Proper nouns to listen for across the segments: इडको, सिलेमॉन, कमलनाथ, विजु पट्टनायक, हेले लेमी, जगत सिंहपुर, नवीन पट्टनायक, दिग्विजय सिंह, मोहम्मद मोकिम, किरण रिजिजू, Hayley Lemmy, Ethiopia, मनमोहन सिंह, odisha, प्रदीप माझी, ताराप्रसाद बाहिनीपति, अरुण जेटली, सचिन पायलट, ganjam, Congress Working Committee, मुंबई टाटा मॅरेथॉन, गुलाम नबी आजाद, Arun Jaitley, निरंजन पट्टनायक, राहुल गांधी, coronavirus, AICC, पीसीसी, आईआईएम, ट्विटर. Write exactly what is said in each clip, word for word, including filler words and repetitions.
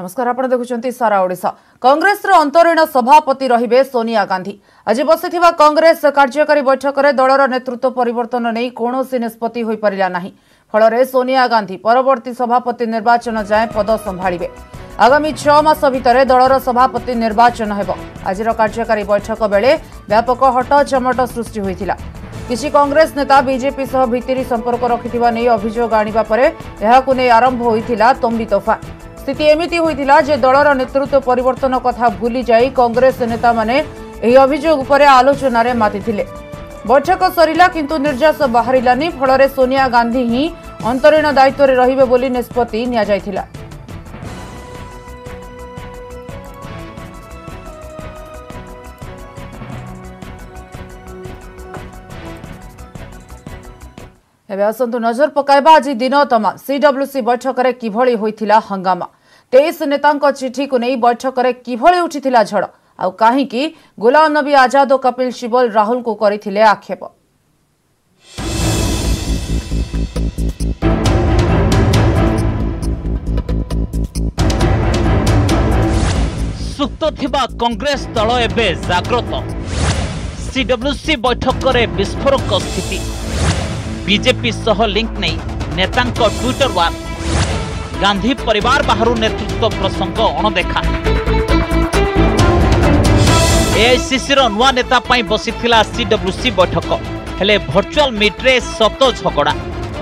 नमस्कार आपण देखुछन्ती सारा ओडिशा। कांग्रेस रो अंतरीण सभापति रहिबे सोनिया गांधी। आज बसिथिबा कांग्रेस कार्यकारी बैठक रे दलर नेतृत्व परिवर्तन नै कोनोसी निष्पत्ति होई परिला नाही। फल रे सोनिया गांधी परवर्ती सभापति निर्वाचन जाय पद संभाळिबे। आगामी छह मास भितरे दलर सभापति निर्वाचन हेबो। आजिर कार्यकारी बैठक बेले व्यापक हटचमट सृष्टि होइथिला। किसी कांग्रेस नेता बीजेपी सह भितरी संपर्क रखिथिबा नै अभियोग आनिबा परे एहाकु नै आरंभ होइथिला तंबी तोफा। स्थिति एमिति होइथिला जे दलर नेतृत्व परिवर्तन कथा भूली जाई कांग्रेस नेता माने एही अभियोग परे आलोचन रे मातिथिले। बैठक सरिला किंतु निर्जास बाहरिलानी। फल रे सोनिया गांधी ही अंतरीण दायित्व रे रहिबे बोली निष्पत्ति निया जाइथिला। एवं नजर पकाइबा आज दिन तमाम सीडब्ल्यूसी बैठक रे किभली होइथिला हंगामा। तेईस नेतांक चिठी को नहीं बैठक रे किभली उठिथिला झड़। आउ काहेकि गुलाम नबी आजाद और कपिल सिब्बल राहुल को करिथिले आक्षेप। सुप्त थिबा कांग्रेस दल एबे जाग्रत। सीडब्ल्यूसी बैठक रे विस्फोरक स्थिति। बीजेपी सह लिंक नहीं नेतांक ट्विटर वार। गांधी परिवार बाहर नेतृत्व प्रसंग अणदेखा। एआईसीसी रो नुआ नेता पाई बसिथिला सीडब्ल्यूसी बैठक हेले भर्चुअल मीट्रे सत झगड़ा।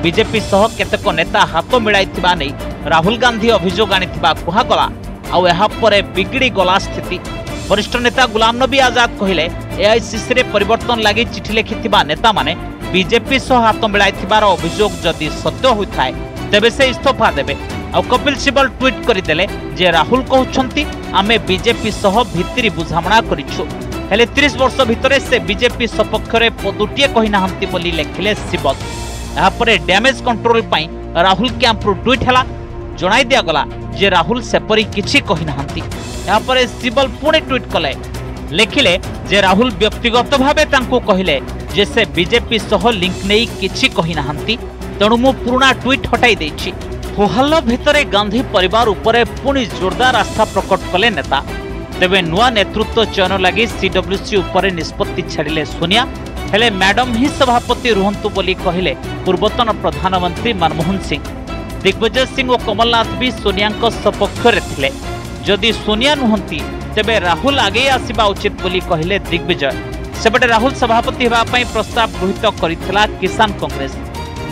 बीजेपी सह केतेक नेता हाथ मिलाइथिबा नै राहुल गांधी अभियोग आनिथिबा कुहागला। आउ एहा परे बिगड़ी गला स्थिति। वरिष्ठ नेता गुलाम नबी आजाद कहिले एआईसीसी रे परिवर्तन लागि चिठी लेखिथिबा नेता माने बीजेपी सह हाथ मिलाइथिबार अभियोग जदि सत्य होइथाय तेबे से इस्तफा देबे। आ कपिल सिब्बल ट्वीट करिदेले जे राहुल कहउछन्ती आमे बीजेपी सह भितरी बुझामणा करिछु हेले तीस वर्ष भितरे से बीजेपी सपक्ष रे पदुटिए कहि नाहंती बोली लेखिले सिब्बल। एहा परे डैमेज कंट्रोल पई राहुल क्यांप रु ट्वीट हला। जणाई दिया गला जे राहुल सेपरि किछि कहि नाहंती। एहा परे सिब्बल पुणे ट्वीट कले लेखिले जे राहुल व्यक्तिगत भाबे तांकु कहिले जे से बीजेपी सह लिंक नहीं किछि कहि नाहंती तेणु मु पुराना ट्वीट हटाई देछि। होहल्ला भितरे गांधी परिवार उपरे पुणी जोरदार आस्था प्रकट कले नेता। तेबे नुआ नेतृत्व चयन लगी सीडब्ल्यूसी उपरे निष्पत्ति छाड़िले सोनिया। हेले मैडम ही सभापति रुहंतु बोली कहिले पूर्वतन प्रधानमंत्री मनमोहन सिंह। दिग्विजय सिंह और कमलनाथ भी सोनिया सपक्ष रे थिले। जदि सोनिया नुहंती तेबे राहुल आगे आसिबा उचित बोली कहिले दिग्विजय। सेपटे राहुल सभापति होगा प्रस्ताव गृहीत करिथिला किसान कांग्रेस।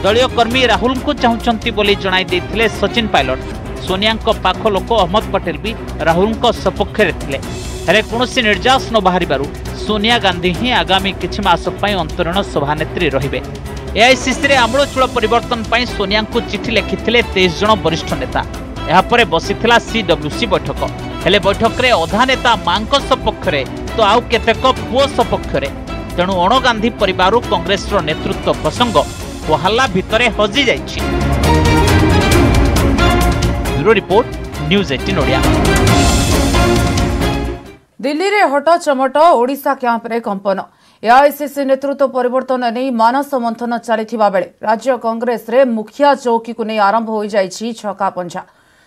दलीय कर्मी राहुल को चाहूंचंती बोली जणाई देथिले सचिन पायलट। सोनिया पाख लोक अहमद पटेल भी राहुल सपक्ष रे थिले। हेले कोनोसी निर्जास न बाहरिबारु सोनिया गांधी ही आगामी किछि मास पई अंतरीण सभानेत्री रहिबे। एआईसीसी रे आमूल चूल परिवर्तन पई सोनिया को चिठी लिखिथिले तेईस जन वरिष्ठ नेता। एहा परे बसिथिला सीडब्ल्यूसी बैठक हेले बैठक रे अधा नेता मांक सपक्ष रे तो आउ केतेक पुओ सपक्ष रे। तेणु अण गांधी परिवार कांग्रेस रो नेतृत्व प्रसंग कोहल्ला भितरे हजि जाइछि। ब्यूरो रिपोर्ट न्यूज अठारह ओडिया। दिल्ली रे हटचमट ओडिशा कैंप रे कंपन। एआईसीसी नेतृत्व परिवर्तन नहीं मानस मंथन चलिथिबा बेले राज्य कांग्रेस रे मुखिया चौकी को नहीं आरंभ हो जाइछि छका पंझा।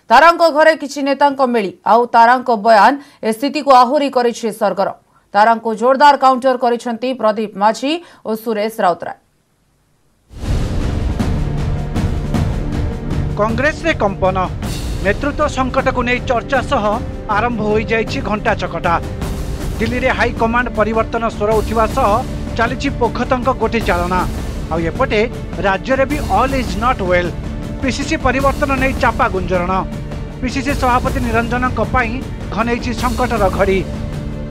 तारांक घरे किछि नेतांक मिली आउ तारांक बयान ए स्थिति को आहुरी करिछि सरगर। तारांक जोरदार काउंटर करिछन्ती प्रदीप माझी और सुरेश राउतराय। कांग्रेस रे कंपन। नेतृत्व संकट को नहीं चर्चा सह आरंभ हो जाइछि घंटा चकटा। दिल्ली रे हाई कमांड परिवर्तन स्वर उठिबा सह चलिछि पोखतंक गोटे चालना। आउ एपटे राज्य रे भी all is not well. पीसीसी परिवर्तन नहीं चापा गुंजरण। पीसीसी सभापति निरंजन घनई संकटर घड़ी।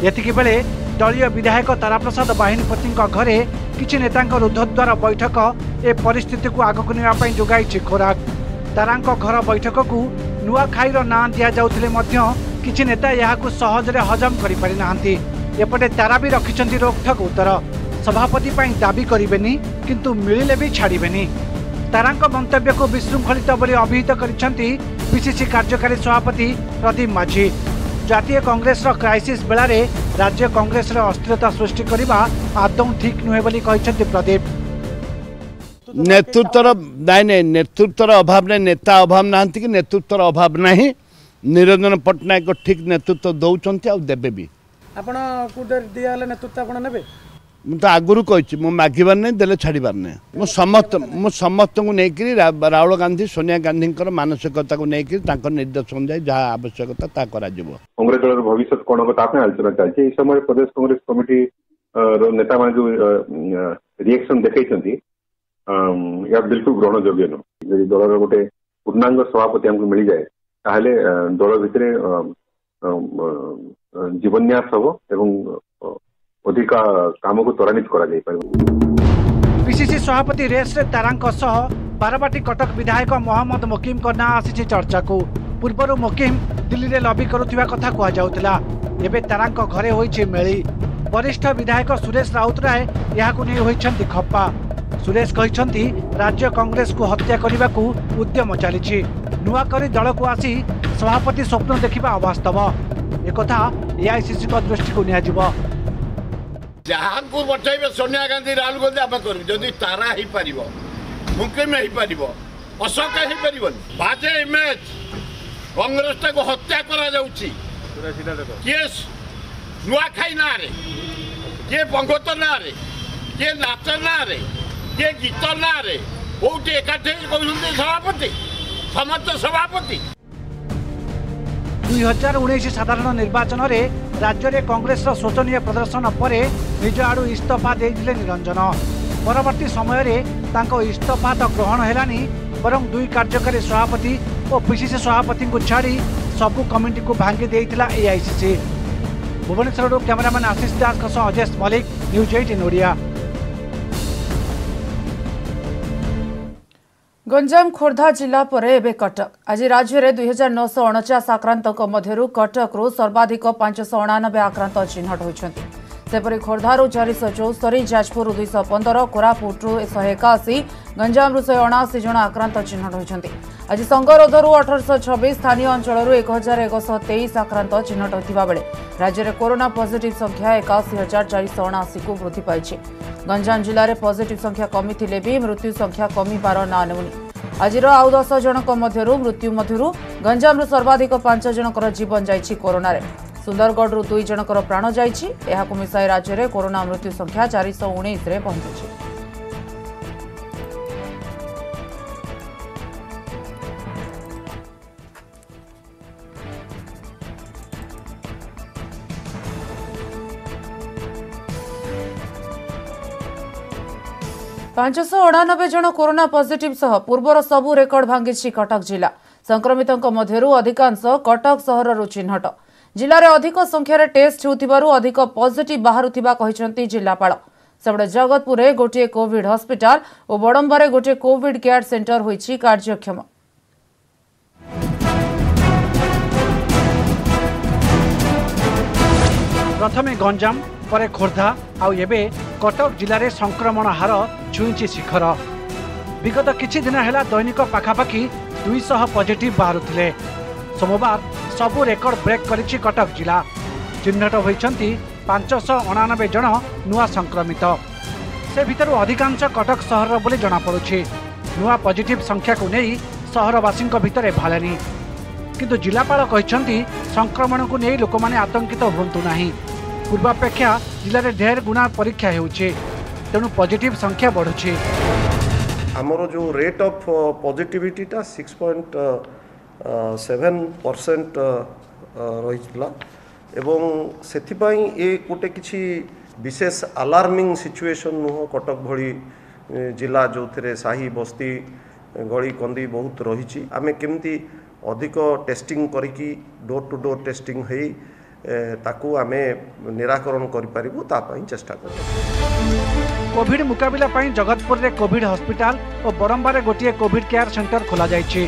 एतिक बेले दलीय विधायक ताराप्रसाद बाहिनीपति घरे किछि नेता रुद्धद्वार बैठक ए परिस्थिति को आगक ने जोगाई खोराक। तारांक घर बैठक को नुआखाईर ना दि जाऊँ किछि नेता यह सहजरे हजम करें। एपटे तारा भी रखिंट रोकठोक उत्तर सभापति दाबी करेनि किंतु मिले भी छाड़बेनि। तारांक मंतव्य को विशृंखलित बोली अभिहित करिसेंती पीसीसी कार्यकारी सभापति प्रदीप माझी। जातीय कांग्रेस क्राइसिस बेलारे राज्य कांग्रेस अस्थिरता सृष्टि करने आदौ ठीक नुहे बोली कहिसेंती प्रदीप। नेतृत्व दायने नेतृत्व अभाव ने नेता अभाव नाहंती कि नेतृत्व अभाव नहीं निरंजन पट्टनायक ठीक नेतृत्व दौरान आउ देवे भी आपड़ कौटे दिगले नेतृत्व आप मुझे आगुरी कही मागिबार नहीं दे छाड़बार नहीं मु समस्त मु समस्त को लेकिन राहुल गांधी सोनिया गांधी मानसिकता को लेकिन निर्देश अनुजाई जहाँ आवश्यकता कांग्रेस दल भविष्य कौन हम आलोचना चलती समय प्रदेश कांग्रेस कमिटी नेता मैंने जो रिएक्शन देखते या बिल्कुल ग्रहणजोग्य नुह जी दल गोटे पूर्णांग सभापति हमको मिल जाए ताहले दल भितर जीवन्यास हम एवं अधिका काम को त्वरान्वित कर पीसीसी सभापति रेस में तारा बारवाटी कटक विधायक मोहम्मद मोकिम ना आसी चर्चा को पूर्वर मोकिम दिल्ली में लबी करुवा कथा कहला एवं तारा घरे होई मेली वरिष्ठ विधायक सुरेश राउतराय या खप्पा सुरेश कहते राज्य कांग्रेस को हत्या करने को उद्यम चली नुआक दल को आसी सभापति स्वप्न देखा अवास्तव एक एआईसीसी दृष्टि को नि जहाँ को बचाइबे सोनिया गांधी राहुल गांधी आम कर तारा हो पार मुकिम हो पार अशोक हो पार बाजे इमेज कांग्रेस टाक हत्या नुआखाई ना किए पंगत ना किए नाच ना किए गीत ना कौटी एकाठी कहते सभापति समस्त सभापति दुई हजार उन्नीस साधारण निर्वाचन में राज्य में कांग्रेस शोचनीय प्रदर्शन पर निज आड़ू इस्तफा दे निरंजन परवर्ती समय इस्तफा तो ग्रहण हैलानी बरं दुई कार्यकारी सभापति और पीसीसी सभापति को छाड़ी सबू कमिटी को भांगी देइतिला AICC Bhubaneswar cameraman Ashish Das Ajesh Malik news eighteen Odia. Ganjam Khordha जिला पर एबे कटक आज राज्य में दुई हजार नौश अणचाश आक्रांतों मध्य कटकू सर्वाधिक पांचश अणानबे आक्रांत चिन्हट होपरि खोर्धारू चारिश चौस्तरी जाजपुर दुईश पंदर कोरापुटू एक एकाशी गंजामु शहे अणाशी जन आक्रांत चिन्हट होती आज संगरोधरू अठरश छब्बीस स्थानीय अंचल एक हजार एकश तेईस आक्रांत चिन्हट होता बेले राज्य में कोरोना पॉजिटिव संख्या एकाशी हजार चारिश अणाशी को वृद्धि पाई गंजाम जिले में पॉजिटिव संख्या कमी थिले भी मृत्यु संख्या कमी बार ना नेउनी आज आउ दस जनक मध्यरु मृत्यु मध्यरु गंजामु सर्वाधिक पांच जनकर जीवन जाइछि कोरोनारे सुंदरगढ़ दुई जनकर प्राण जाइछि एहाकु मिसाई राज्य में कोरोना मृत्यु संख्या चार सौ उन्नीस रे पहुंची। पांचश अणानबे जन कोरोना पॉजिटिव सह पूर्वर सबू रेकर्ड भांगी कटक जिला संक्रमितों मध्यरु अधिकांश कटक सहररु चिन्हट जिले में अधिक संख्यार टेस्ट होथिबारु अधिक पॉजिटिव बाहरुथिबा कहिसंती जिलापाल सबडे जगतपुर गोटे कोविड हॉस्पिटल और बड़ंबारे गोटे कोविड केयर सेंटर होइछि कार्यक्षम प्रथमे गंजाम परे खोर्धा आउ एबे कटक जिले में संक्रमण हार छुईंची शिखर विगत किछि दिन हेला दैनिक पाखापाखि दुईश पॉजिटिव बाहरुथिले सोमवार सबू रेकर्ड ब्रेक करिछि कटक जिला चिन्हट होइछंती पांचश अणानबे जन नुआ संक्रमित से भितर अधिकांश कटक सहर बोली जनापड़ी नुआ पॉजिटिव संख्या को नहीं सहरवासी भितर भालेनी किंतु जिलापाल कहिछंती संक्रमण को नहीं लोक माने आतंकित होंतु नाही पूर्वापेक्षा जिले में ढेर गुणा परीक्षा होचे तेणु पॉजिटिव संख्या बढ़ुचे आमर जो रेट ऑफ पॉजिटिविटीटा सिक्स पॉइंट सेवेन परसेंट रही एवं से गोटे किसी विशेष अलार्मिंग सिचुएशन नुह कटक भली जिला जो थे साही बस्ती गली कंदी बहुत रही आम केमती अधिक टेस्टिंग करके डोर टू डोर टेस्टिंग है ताकू आमे निराकरण करिपारिबु ता पई चेष्टा करब। कोविड मुकाबला पई जगतपुर रे कोविड हॉस्पिटल और बरंबारे गोटे कोविड केयर सेंटर खोला जाइछि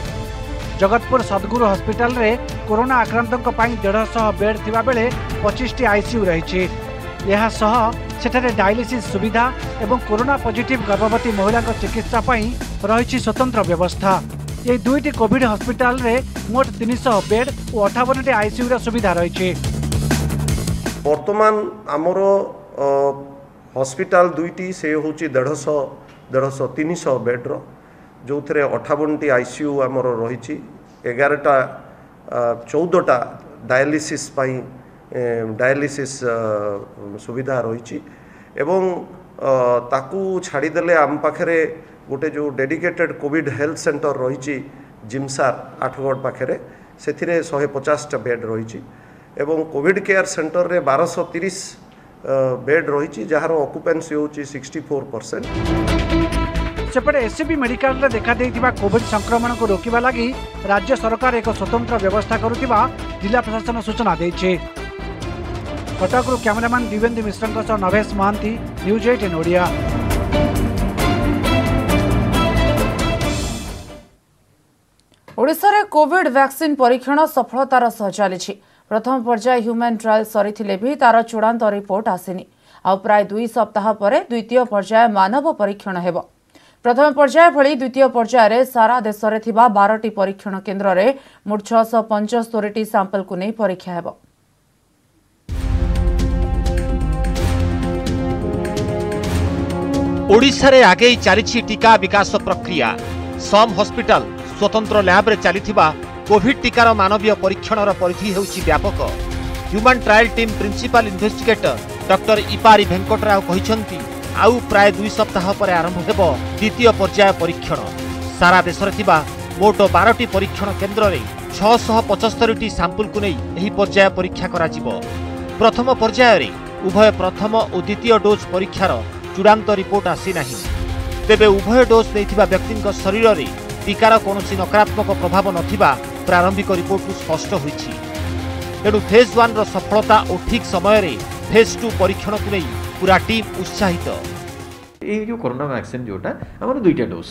जगतपुर सद्गुरु हॉस्पिटल रे कोरोना आक्रांतों पई डेढ़ सौ बेड थिबा बेले पच्चीस टी आईसीयू रहिछि यह सह सेठारे डायलिसिस सुविधा एवं कोरोना पॉजिटिव गर्भवती महिला चिकित्सा पई रहिछि स्वतंत्र व्यवस्था ये दुईटी कोविड हॉस्पिटल रे मोट तीन सौ बेड और अठावन टी आईसीयू रे सुविधा रहिछि बर्तमान आमर हॉस्पिटल दुईटी से हूँ देढ़श देढ़श तीन शह बेड्र जो थे अठावन टी आईसीयू आमर रही एगारटा चौदहटा डायलिसिस डायलिसिस सुविधा रही ताकू छाड़ीदे आम पाखे गोटे जो डेडिकेटेड कोविड हेल्थ सेंटर रही जिमसार आठगढ़ पाखे से शहे पचासटा बेड रही कोविड केयर सेंटर रे बारश तीस बेड रही जार अकुपेन्सी होची सिक्सटी फोर परसेंट। सेपटे एससीबी मेडिकल देखा देइथिबा कोविड संक्रमण को रोकवा लगी राज्य सरकार एक स्वतंत्र व्यवस्था करुवा जिला प्रशासन सूचना देइछे। कटकू कैमरामैन दिवेंद्र मिश्र नवेश Mahanti news eighteen Odia. Odisha covid vaccine परीक्षण सफलतार सह चली प्रथम पर्याय ह्यूमन ट्रायल सरीथिले भी तार चूड़ांत रिपोर्ट आसिनी। आउ प्राय दुई सप्ताह परे द्वितीय पर्याय मानव परीक्षण हेब। प्रथम पर्याय भली द्वितीय पर्यायर सारा देश में थिबा बारह टी परीक्षण केन्द्र रे मोट छह सौ पचहत्तर टी सैंपल को नहीं परीक्षा हेब। ओडिशा रे आगे चालिछि टीका विकास प्रक्रिया। सम हॉस्पिटल स्वतंत्र लैब रे चालिथिबा कोविड टीकार मानवीय परीक्षणर परिधि हेउछि व्यापक। Human trial team principal investigator doctor इपारी भेंकटराव कहिसंती आउ प्राय दुई सप्ताह पर आरंभ हेब द्वितीय पर्याय परीक्षण। सारा देश रे थिबा मोट बारह टी परीक्षण केन्द्र रे छह सौ पचहत्तर टी सैंपल को नेई एही पर्याय परीक्षा करा जिवो। प्रथम पर्याय रे उभय प्रथम और द्वितीय डोज परीक्षार चूड़ांत रिपोर्ट आसी नाही। तेबे उभय डोज नेथिबा व्यक्तिक शरीर रे टीकार कोनोसी नकारात्मक प्रभाव नथिबा प्रारंभिक रिपोर्ट स्पष्ट होइछि। एणु फेज वन रो सफलता और ठीक समय रे फेज टू परीक्षण को नहीं पूरा टीम उत्साहित। ये जो कोरोना वैक्सीन जोटा आमर दुईटा डोज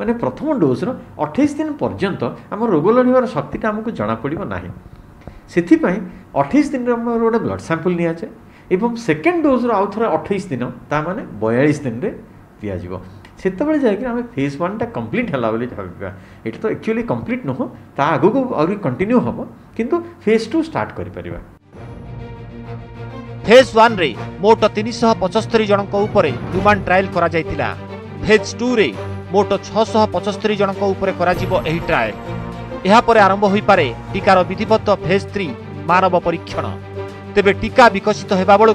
माने प्रथम डोज रो अट्ठाईस दिन पर्यंत आम रोग लड़िवार शक्तिटा आमको जना पड़िबो नाही। सेथिपाई अट्ठाईस दिन रो आमर ओडा ब्लड सैंपल निया जाय एवं सेकेंड डोज रो आउ थरे अट्ठाईस दिन ता माने बयालीस दिन रे दिया जिवो। सेतबे जामें फेज वन टा कम्प्लीट है भाव ये तो एक्चुअली कम्प्लीट नुह ता आग को आगे कंटिन्यू हम किंतु फेज टू स्टार्ट कर। फेज वन रे मोट तीन शह पचस्तरी जनक ह्यूमन ट्रायल करा जायतिला। फेज टू रे मोट छह सौ पचस्तरी जनक ट्रायल। यापर आरंभ हो पारे टीकार विधिवत फेज थ्री मानव परीक्षण। तेबे टीका विकसित होगा बेलू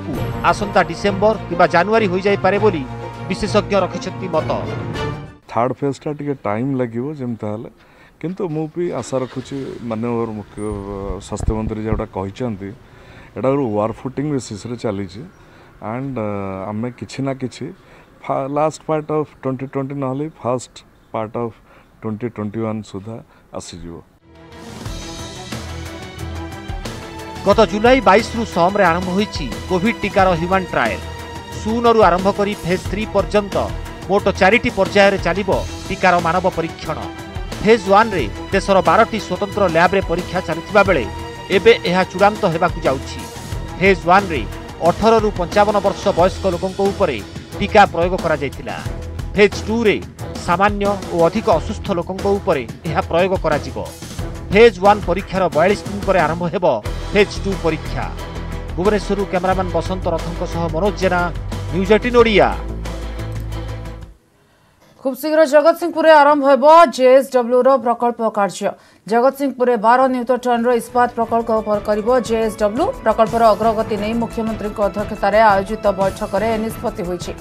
आसंता डिसेम्बर किंवा जानुआरी हो जापे बोली विशेषज्ञ रखिछति मत। थर्ड फेज टा टिके टाइम लागिवो जेमता हले किंतु मु भी आशा रखुछि माननीय मुख्य स्वास्थ्य मंत्री जेडा कहिसंती एडा वार फुटिंग बेसिस रे चली छी एंड आमे किछि ना किछि last part of twenty twenty नहले first part of twenty twenty one सुधा आसीजिवो। गत जुलाई बाईस रु सोम रे आरंभ होईछि कोविड टीका रो ह्यूमन ट्रायल। शून्य आरंभ करी फेज थ्री पर्यंत मोट चारिटी पर्यायर चलिब टीकार मानव परीक्षण। फेज वन रे देशर बारह टी स्वतंत्र लैब रे परीक्षा चलता बेले एबे एहा चूड़ांत होबाकु जाउछि। फेज वन रे अठारह रु पंचावन वर्ष वयस्क लोकंक उपरे टीका प्रयोग करा जायतिला। फेज टू रे सामान्य और अधिक असुस्थ लोकंक उपरे एहा प्रयोग करा जिवो। फेज वन परीक्षार बयालीस दिन पर आरंभ हेब फेज टू परीक्षा। भुवनेश्वर कैमरामैन बसंत रथंक सह मनोज जेना न्यूज एटीन ओडिया। खूब शीघ्र जगत सिंहपुर आरंभ होबो जेएसडब्ल्यू रो प्रकल्प कार्य। जगत सिंहपुर बारह न्यूटन टन रो इस्पात प्रकल्प पर करिबो जेएसडब्ल्यू। प्रकल्पर अग्रगति नहीं मुख्यमंत्री अध्यक्षतार आयोजित बैठक में निष्पत्ति होईछि।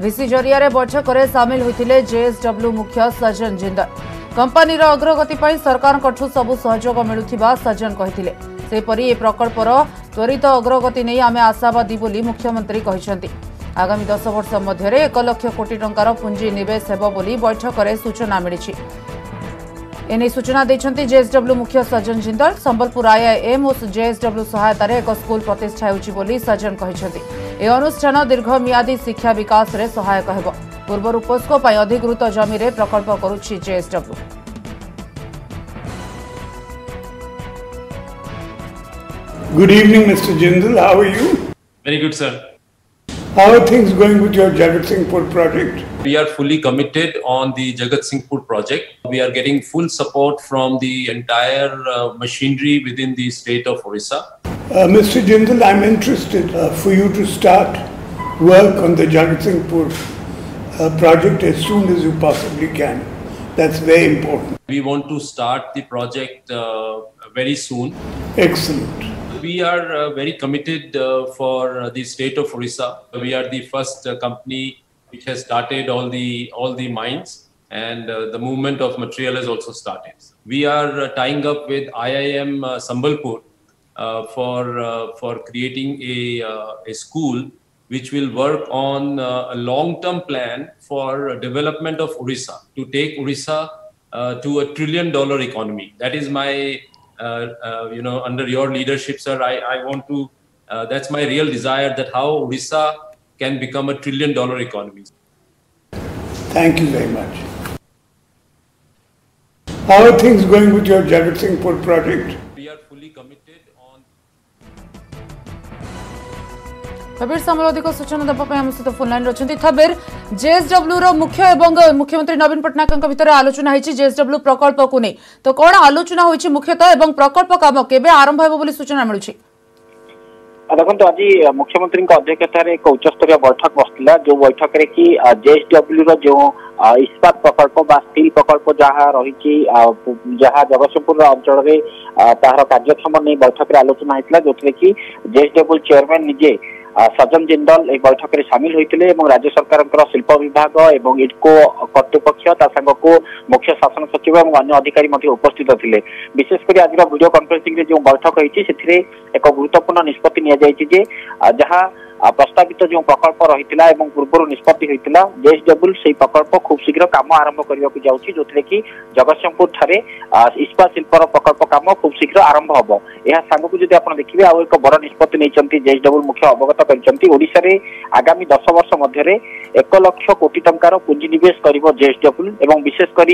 भिसी जरिया बैठक में सामिल होते जेएसडब्ल्यू मुख्य सज्जन जिंदल। कंपानीर अग्रगति पर सरकारंठू सबु सहयोग मिलुथिबा सज्जन कहिथिले। सेपरि ए प्रकल्पर त्वरित अग्रगति नहीं आमे आशावादी बोली मुख्यमंत्री कहिसंती। आगामी दस वर्ष मध्य एक लक्ष कोटी टंकार पुंजी निवेश हेब बोली बैठक में सूचना मिली। एने सूचना देछंती जेएसडब्ल्यू मुख्य सज्जन जिंदल। संबलपुर आईआईएम और जेएसडब्ल्यू सहायतार एक स्कूल प्रतिष्ठा होउछि बोली सज्जन कहिसंती। ए अनुष्ठान दीर्घमियादी शिक्षा विकास रे सहायक हेब। पूर्व पोस्को पाई अधिकृत जमी रे प्रकल्प करुछि JSW. Good evening, Mister Jindal. How are you? Very good, sir. How are things going with your Jagat Singhpur project? We are fully committed on the Jagat Singhpur project. We are getting full support from the entire uh, machinery within the state of Orissa. Uh, Mister Jindal, I'm interested uh, for you to start work on the Jagat Singhpur uh, project as soon as you possibly can. That's very important. We want to start the project uh, very soon. Excellent. We are uh, very committed uh, for the state of Orissa. We are the first uh, company which has started all the all the mines, and uh, the movement of material has also started. We are uh, tying up with I I M uh, Sambalpur uh, for uh, for creating a uh, a school which will work on uh, a long-term plan for development of Orissa, to take Orissa uh, to a trillion-dollar economy. That is my, uh, uh, you know, under your leadership, sir, I, I want to, uh, that's my real desire, that how Orissa can become a trillion-dollar economy. Thank you very much. How are things going with your Jagat Singh Port project? We are fully committed. थबिर सामराधिक सूचना देवाई आम सहित phone line रही थबिर JSW रो मुख्य एवं मुख्यमंत्री नवीन पट्टनायक भितर आलोचना होती जेएसडब्ल्यू प्रकल्प को नहीं तो कौन आलोचना होती मुख्यतः एवं प्रकल्प कम के आरंभ हो सूचना मिलूँ। देखो आज मुख्यमंत्री अध्यक्षतार एक उच्चस्तर बैठक बसला जो बैठक रे कि जेएसडब्ल्यू रो जो इस्पात प्रकल्प बा स्टील प्रकल्प जहाँ रही जहाँ जगतसिंहपुर अंचल में तार कार्यक्षम नहीं बैठक आलोचना होता जो थे कि जेएसडब्ल्यू चेयरमैन निजे सज्जन जिंदल एक बैठक में सामिल होते हैं। राज्य सरकार शिल्प विभाग और इडको कर्तृपक्ष को मुख्य शासन सचिव और अन्य अधिकारी उपस्थित थे। विशेषकर आज वीडियो कॉन्फ्रेंसिंग जो बैठक होती है एक गुरुत्वपूर्ण निष्पत्ति नि जहाँ प्रस्तावित जो प्रकल्प रही पूर्व निष्पत्ति होता जेएसडब्ल्यू से प्रकल्प खूब शीघ्र कम आरंभ करने जो कि जगतसिंहपुर ठारे इस्पात शिल्पर प्रकल्प कम खूब शीघ्र आरंभ हम। यह सांगू जब आप देखिए आउ एक बड़ निष्पत्ति नहीं जेएसडब्ल्यू मुख्य अवगत कर आगामी दस वर्ष मध्य एक लक्ष कोटी टंकार पुंजी निवेश कर जेएसडब्ल्यू एवं विशेषकर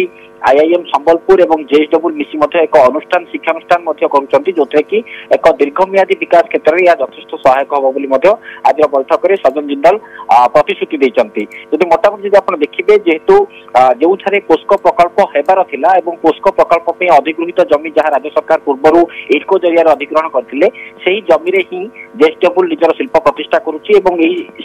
आईआईएम संबलपुर और जेएसडब्ल्यू मिसी एक अनुष्ठान शिक्षानुष्ठान करोथे कि एक दीर्घमियादी विकास क्षेत्र में यह जथेष सहायक हम। बैठक में सज्जन जिंदल प्रतिश्रुति देखते मोटामोटी जब आप देखिए जेहेतु जो पोस्को प्रकल्प होबारा पोस्को प्रकल्प में अधिग्रहित जमी जहाँ राज्य सरकार पूर्व इडको जरिया अधिग्रहण करते से ही जमी हिं जेएसडब्ल्यू निजर शिल्प प्रतिष्ठा करुच्ची।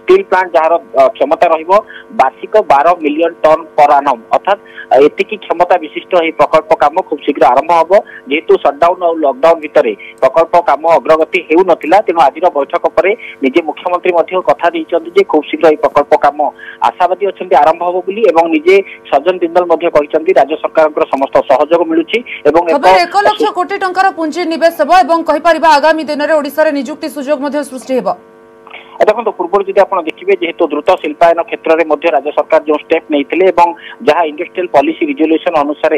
स्टील प्लांट जार क्षमता वार्षिक बारह मिलियन टन पर आनम अर्थात एतिकी क्षमता विशिष्ट यह प्रकल्प कम खूब शीघ्र आरंभ हम। जेहेतु सटडाउन और लकडाउन भितर प्रकल्प कम अग्रगति हो ना तेणु आज बैठक पर निजे मुख्यमंत्री कथा देखते खूब शीघ्र यह प्रकल्प कम आशावादी अच्छा आरंभ हम बोली निजे सज्जन जिंदल राज्य सरकार समस्त सहयोग मिलूची एक लक्ष कोटी टंका पुंजी निवेश हम आगामी दिन में ओडिशा रे नियुक्ति सुजोग सृष्टि हो। देखो पूर्व जब आप देखिए जेहेतु द्रुत शिल्पायन क्षेत्र में राज्य सरकार जो स्टेप नहीं जहाँ इंडस्ट्रियल पॉलिसी रिजोल्यूशन अनुसार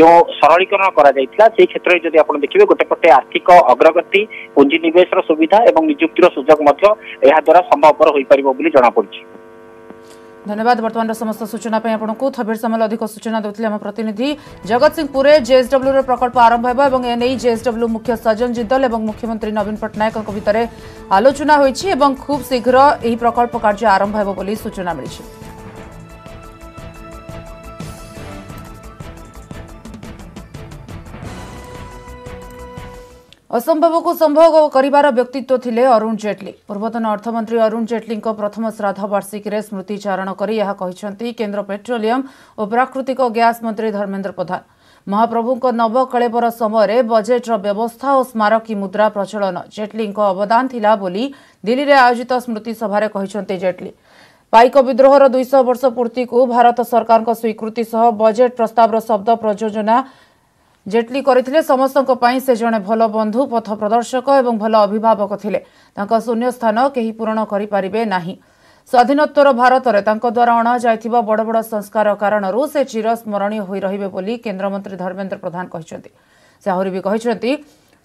जो सरलीकरण कराइला से क्षेत्र में जब आप देखिए गोटेपटे आर्थिक अग्रगति पुंजी निवेश सुविधा और निजुक्तिर सुजोग द्वारा संभवपर हो पार जनापड़ी। धन्यवाद वर्तमान समस्त सूचना आपको थबिर सामल अधिक सूचना देते आम प्रतिनिधि जगत सिंहपुर जेएसडब्ल्यू प्रकल्प आरंभ हो एने जेएसडब्ल्यू मुख्य सज्जन जिंदल और मुख्यमंत्री नवीन पट्टनायक भितर आलोचना होती खूब शीघ्र यह प्रकल्प कार्य आरंभ हो सूचना मिली। असंभव को संभव करिबार व्यक्तित्व थिले अरुण जेटली। पूर्वतन अर्थमंत्री अरुण जेटली प्रथम श्राद्ध वार्षिक रे स्मृति चारण करी यहा कहिसंती केंद्र पेट्रोलियम और प्राकृतिक गैस मंत्री धर्मेंद्र प्रधान। महाप्रभु नवकलेवर समय बजेटर व्यवस्था और स्मारकी मुद्रा प्रचलन जेटली अवदान थिला बोली दिल्ली रे आयोजित स्मृति सभारे कहिसंती जेटली। पाइक विद्रोहर दुईश वर्ष पूर्ति को भारत सरकार स्वीकृति सह बजेट प्रस्ताव शब्द प्रयोजना जेटली करथिले समस्तक पई से जने भल बंधु पथ प्रदर्शक एवं भल अभिभावक थिले तांका शून्य स्थान केही पूरण करि परिबे नाही। स्वाधीनोत्तर भारत रे तांका द्वारा अणा जायथिबा बड़ बड़ संस्कार कारणरू से चिरस्मरणीय होई रहिबे बोली केंद्र मंत्री धर्मेंद्र प्रधान कहिसेंती। से आहुरी भी कहिसेंती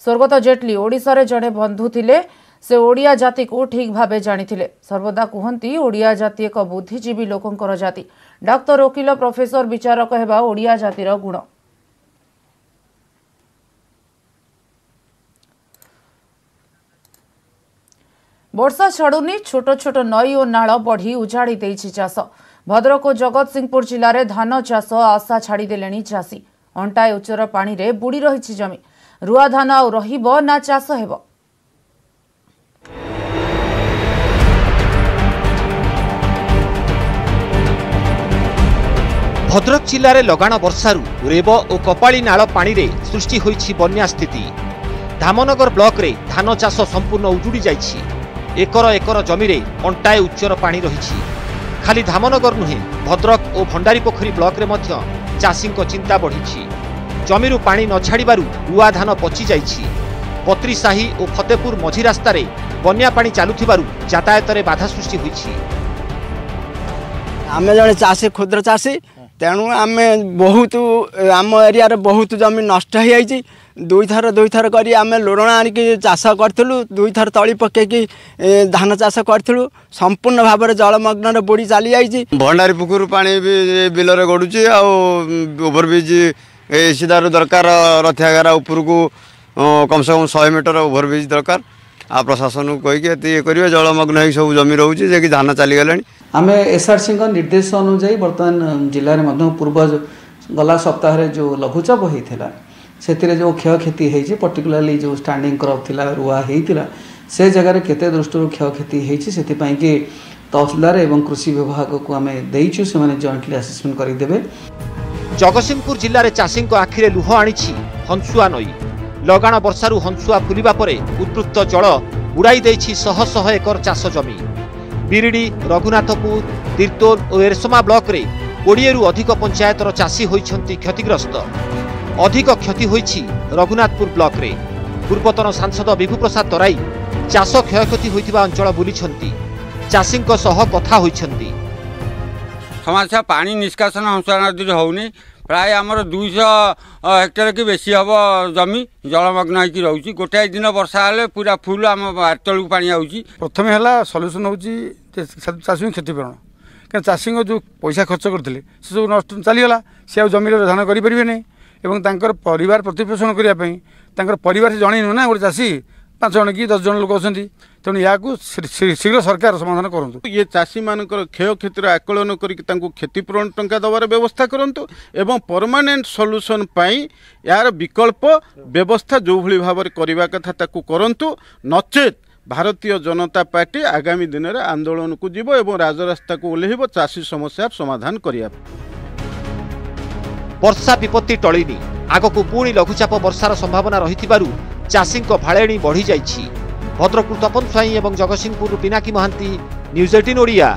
स्वर्गत जेटली ओडिसा रे जने बंधु थिले से ओडिया जाति को ठीक भावे जानिथिले। सर्वदा कहती ओडिया जाति एक बुद्धिजीवी लोकंकर जाति डाक्टर वकील प्रोफेसर विचारक हेबा ओडिया जातिर गुण। वर्षा छाड़ुनी छोट छोट नई और नाल बढ़ी उजाड़ी देछि चाष। भद्रक और जगतसिंहपुर जिले धान चाष आशा छाड़ीदेले चाषी अंटाए उच्चर पानी रे बुड़ी रही जमी रुआ धान आ रहिब ना चाष हेब। भद्रक जिले लगाण वर्षारू रेब और कपाड़ी नाल पानी रे सृष्टि होइछि बन्या स्थिति। धामनगर ब्लॉक रे धान चाष संपूर्ण उजुड़ी जाइछि। एकर एकर जमी रे अंटाए उच्चर पानी रहिछि। खाली धामनगर नुहे भद्रक और भंडारीपोखरी ब्लॉक रे मध्य चाषी चिंता बढ़िछि। जमीरु पानी न छाड़िबारु रुआ धान पचि जाइछि। पत्री साही और फतेपुर मझी रास्त बन्या पानी चालुथिबारु यातायात रे बाधा सृष्टि होइछि। आमे जने चाषी क्षुद्र चाषी तेणु आम बहुत आम एरिया रे बहुत जमी नष्ट हो जाइछि। दुई थर दुई थर करी आमे लोरणा आनिक चाष करथिलु। दुई थर तली पकेकी धान चाष करथिलु। संपूर्ण भाव जलमग्न बुड़ी चली जाइछि। भंडारीपुखर पानी भी बिल रे गडुछि। आ ओभरब्रिज सीधार दरकार रथागार उपर को कम से कम सौ मीटर ओभरब्रिज दरकार। आ प्रशासन को कहीकि करेंगे जलमग्न हो सब जमी रोचे जे कि धान चलीगला। आम एसआरसी निर्देश अनुजाई बर्तमान जिले में पूर्व गला सप्ताह रे जो लघुचाप होता से जो क्षय क्षति होती पर्टिकुलरली जो स्टैंडिंग क्रॉप थी रुआ होता से जगार केते दृष्टि क्षय क्षति होती कि तहसीलदार एवं कृषि विभाग को आम देचु से जॉइंटली आसेसमेंट करदे। जगतसिंहपुर जिले चाषी आखिरे लुह आनी हंसुआ नई लगाण वर्षारू हंसुआ फुलिबा परे उद्वृत्त जल उड़ाई देछि शह शह एकर चाष जमी। बिरिडी रघुनाथपुर तीर्तोल और एरसमा ब्लॉक रे कोड़िए रु अधिक पंचायतर चाषी होइछंती क्षतिग्रस्त। अधिक क्षति होइछि रघुनाथपुर ब्लॉक रे। पूर्वतन सांसद विभू प्रसाद तराई चाष क्षयक्षति होइथिबा अंचल बुलिछंती। चाषींक सह कथा होइछंती। समस्या पानी निष्कासन हंसुआ नदी होउनी। प्राय आमर दुईश हेक्टर कि बेसी हम जमी जलमग्न होकर रोचे। गोटाए दिन वर्षा हेल्ले पूरा फुल आम तलू पा प्रथम है सल्यूसन होशी क्षतिपूरण क्या चाषी जो पैसा खर्च करते सब नष्ट चलीगला। सी आज जमीन धान करें नहीं पर प्रतिपोषण करने से जन नुह ना गोटे चाषी पाँच जन कि दस जन लोक अंत तेणु या शीघ्र सरकार समाधान करूँ। ये चाषी मान क्षय क्षतिर आकलन करतीपूरण टंका दबार व्यवस्था करूँ एवं परमानेंट सल्यूसन यार विकल्प व्यवस्था जो भली भाव करने कथा करूँ। नचेत भारतीय जनता पार्टी आगामी दिन में आंदोलन को जीव और राजरास्ता को ओह्ल चाषी समस्या समाधान करिया। वर्षा विपत्ति टलिनी आगक पुणी लघुचाप वर्षार संभावना रही चाषी भाड़ेणी बढ़ी जाइछि। भद्रकु तपन स्वाई और जगतसिंहपुर पिनाकी महांती, न्यूज अठारह ओडिया।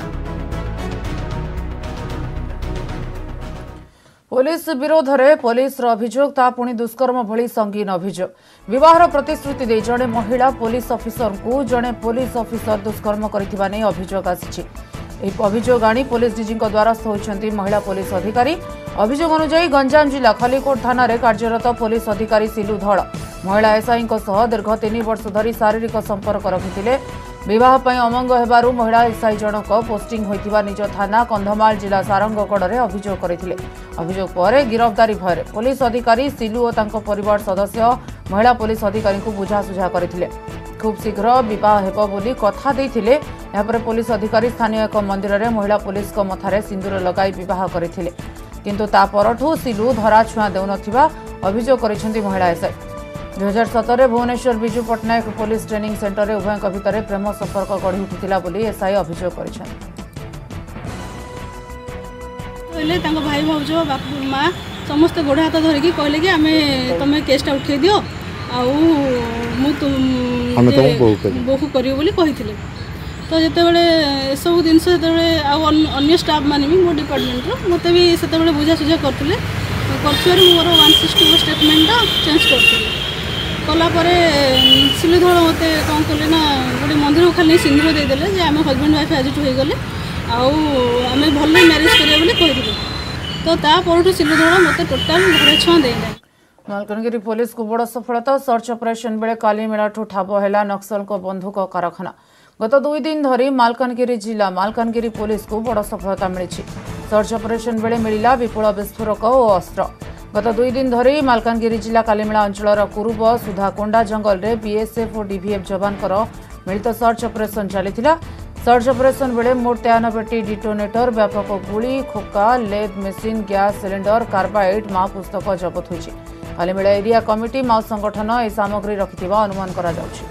पुलिस विरोध में पुलिस अभियोग ता पुणी दुष्कर्म भली संगीन अभियोग। विवाहर प्रतिश्रुति दे जड़े महिला पुलिस अफिसर को जड़े पुलिस अफिसर दुष्कर्म करथिबा नै अभियोग आछि। एहि अभियोग आनी पुलिस डीजी द्वारस्थ होइछन्ती महिला पुलिस अधिकारी। अभियोग अनुसार गंजाम जिला खलीकोट थाना रे कार्यरत पुलिस अधिकारी सिलू धड़ महिला एसआई दीर्घ तीन वर्ष धरी शारीरिक संपर्क रखिथिले। विवाह अमंग हेबारु महिला एसआई जनक पोस्टिंग होइथिबा निज थाना कंधमाल जिला सारंगगड़ रे अभियोग करथिले। अभियोग परे गिरफ्तारी भय पुलिस अधिकारी सिलू और तांको परिवार सदस्य महिला पुलिस अधिकारी को बुझासुझा करथिले। खूब शीघ्र विवाह हेबो बोली कथा देथिले। यापर पुलिस अधिकारी स्थानीय एक मंदिर में महिला पुलिस को मथारे सिंदूर लगाई विवाह करथिले किंतु ता परठू सिलू धरा छुआ देउनथिबा अभियोग करथिन्ती महिला एसआई। दो हज़ार सत्रह Bhubaneswar विजु पट्टनायक police training centre में उभयों भितर प्रेम संपर्क गढ़ी उठिला बोली एसआई अभियोग करछन्। भाई भौज बापू माँ समस्त गोड़ हाथ धरिकी कहले कि आमे तमे केसटा उठाई दियो आउ मु बहु करियो बोली कहिथिले। तो जेतेबेले सब दिन सेतेबेले आउ अन्य स्टाफ माने भी मो डिपार्टमेंट मते भी सेतेबेले बुझासुझा करथिले। करछुर मोर एक सौ साठ स्टेटमेंट चेंज करथिले कलापर सिलुधड़ मत कौन कले ना गोटे मंदिर को खाली सिंदूर देदेले जे आम हजबैंड वाइफ आज होगले आम भल म्यारेज करेंगे। तो तापर सिलुधड़ मत टोटाल घर छुआ देना। मालकानगिरी पुलिस को बड़ सफलता। सर्च ऑपरेशन बेले कालीमेलाठू ठाब है नक्सल को बंधुक कारखाना। गत दुई दिन धरी मालकानगिरी जिला मालकानगिरी पुलिस को बड़ सफलता मिली। सर्च ऑपरेशन बेले मिला विपुल विस्फोटक और अस्त्र। गत दुई दिन धरी मालकानगिरी जिला कालीमेला अंचल कुरुब सुधाकोंडा जंगल रे बीएसएफ और डीभीएफ जवान मिलित सर्च ऑपरेशन चली। सर्च ऑपरेशन बेले मोट तेयानबेटी डिटोनेटर व्यापक गुली खोका lathe machine gas cylinder carbide Mao पुस्तक जबत होइछि। कालीमेला एरिया कमिटी माओ संगठन ए सामग्री रखिथिबा अनुमान करा जाउछि।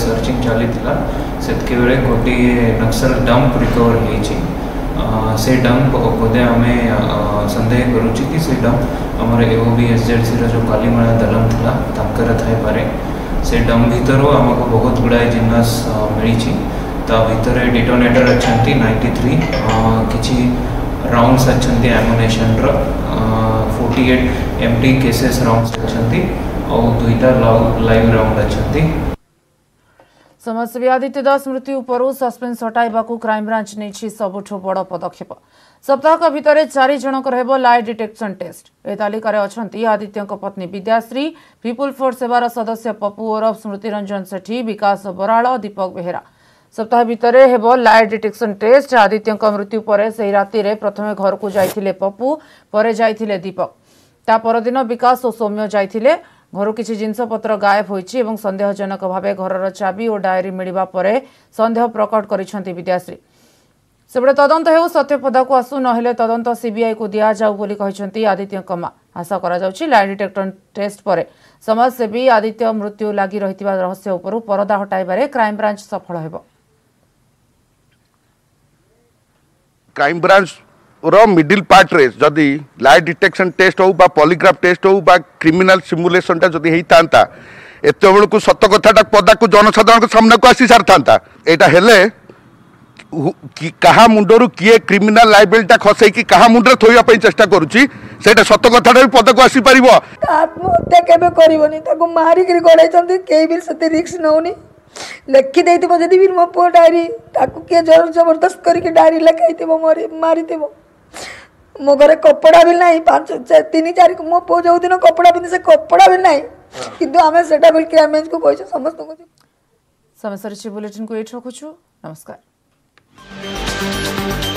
सर्चिंग चली गोटे नक्सल डंप रिकवर हो से डंप पदे आम सन्देह करुँच कि से डंप आमर एओबीएसजेडसी जो कालीमला दलम था ताकर थाईपे से डंप भर आमको बहुत गुड़ाए जिनस मिली तातर डिटोनेटर अच्छा नाइंटी थ्री कि राउंड्स अच्छा ammunition forty eight empty cases rounds अच्छा और दुईटा लाइव राउंड अच्छा। समाजसेवी आदित्य दास मृत्यु पर सस्पेन्स हटाइबाकु क्राइमब्रांच नहीं सबुठ बड़ पदक्षेप सप्ताहक भितर चारि जनक रहबो लाइ डिटेक्शन टेस्ट ए तालिकार अछंती आदित्य पत्नी विद्याश्री पीपुल फोर्स सेवार सदस्य पप्पू ओरफ स्मृतिरंजन सेठी विकास बराल दीपक बेहरा सप्ताह भितर हेबो लाइ डिटेक्शन टेस्ट। आदित्य मृत्यु पर से राति प्रथमे घर को जाइथिले पप्पू पर जाइथिले दीपक ता परदिन विकास और सौम्य जाइथिले घर किसी जिनसपत्र गायब होइछि एवं संदेहजनक भावे घरर चाबी और डायरी मिलिबा परे संदेह प्रकट करिसेंति विद्याश्री सेबडे तदंत हेउ सत्य पदाकु आसु नहेले तदंत सीबीआई को दिया जाउ बोली कहिसेंति आदित्य कमा। आशा करा जाउछि लाइ डिटेक्टर टेस्ट परे समाजसेवी आदित्य मृत्यु लागि रहितिबा रहस्य उपरु परदा हटाइबारे क्राइम ब्रांच सफल हेबो। क्राइम ब्रांच रो मिडिल पार्ट रे जदि लाइ डिटेक्शन टेस्ट हो बा पॉलीग्राफ टेस्ट हो बा क्रिमिनल सिमुलेशन टा जदि हेई तांता एते बेल को सत्य कथाटा पदा को जनसाधारण सामना को आसी सार थांता एटा हेले कहा मुंडरू किए क्रिमिनल लायबिलिटी खसई कि कहा मुंडरे थोइया पई चेष्टा करूची सेटा सत्य कथाटा पदा को आसी परिबो। आत्महत्या केबे करिवनी ताको मारी करी गडै चंदी केई बिल सते रिस्क नउनी लिखी देइतिबो जदि बिल मो पो डायरी ताको के जरूर जबरदस्त करी के डायरी लखाइतिबो मारी मारितिबो। मो घर कपड़ा भी ना पांच तीन चार मो पो जो दिन कपड़ा पिंधे से कपड़ा भी ना किंतु आमे सेटा बिल क्राइम ब्रांच को कहिस समस्त को समस्या बुलेटिन को एठ रखुछु। नमस्कार।